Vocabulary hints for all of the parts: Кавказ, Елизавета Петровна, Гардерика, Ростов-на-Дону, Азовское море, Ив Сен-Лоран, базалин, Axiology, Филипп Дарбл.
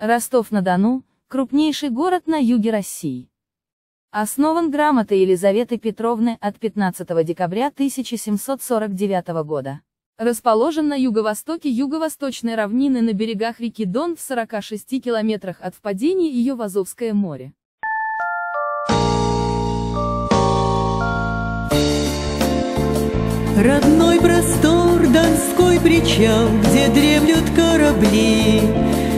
Ростов-на-Дону – крупнейший город на юге России. Основан грамотой Елизаветы Петровны от 15 декабря 1749 года. Расположен на юго-востоке юго-восточной равнины на берегах реки Дон в 46 километрах от впадения ее в Азовское море. Родной простор, Донской причал, где дремлют корабли,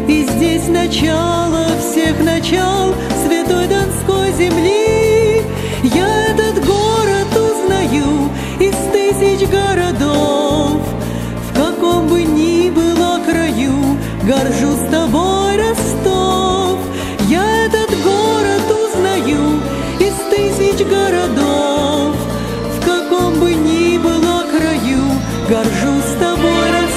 и здесь начало всех начал святой Донской земли. Я этот город узнаю из тысяч городов, в каком бы ни было краю, горжусь тобой, Ростов. Я этот город узнаю из тысяч городов, в каком бы ни было краю, горжусь тобой, Ростов.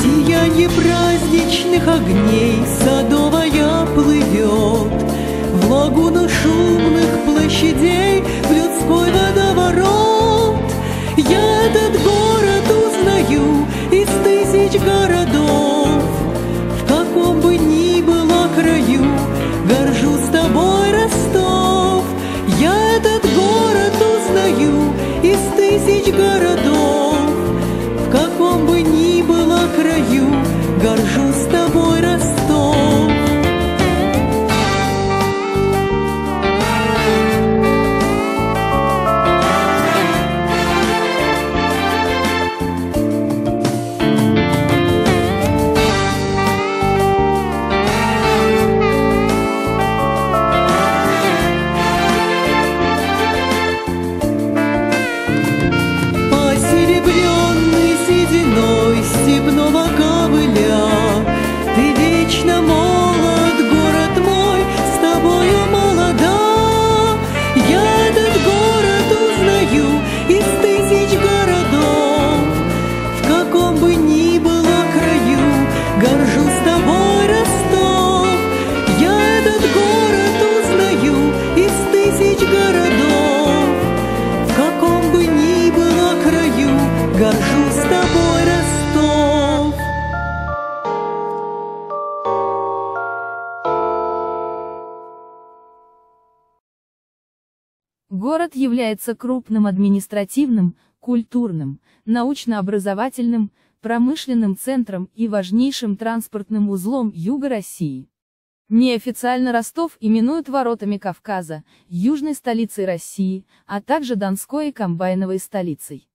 Сиянье праздничных огней садовая плывет в лагуну шумных площадей, в людской водоворот. Я этот город узнаю из тысяч городов, в каком бы ни было краю, горжусь тобой, Ростов. Я этот город узнаю из тысяч городов, в каком бы ни было краю, горжусь тобой, Ростов. Город является крупным административным, культурным, научно-образовательным, промышленным центром и важнейшим транспортным узлом юга России. Неофициально Ростов именуют воротами Кавказа, южной столицей России, а также Донской и комбайновой столицей.